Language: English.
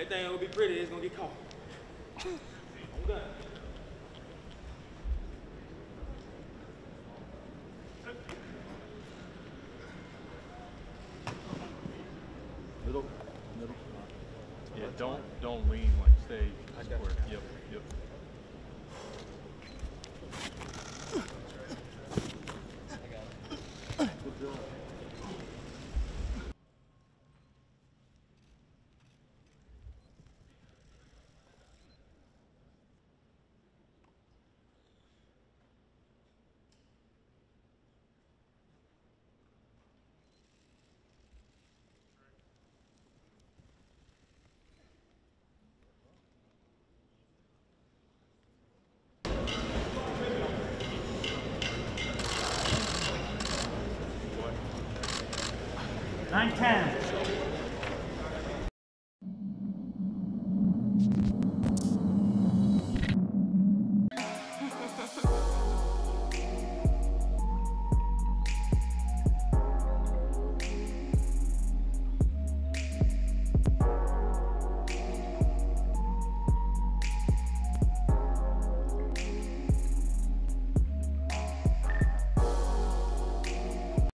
That thing will be pretty, it's gonna get caught. I'm done. Middle, middle. Yeah, don't lean, like stay square. Yep, yep. Nine, ten.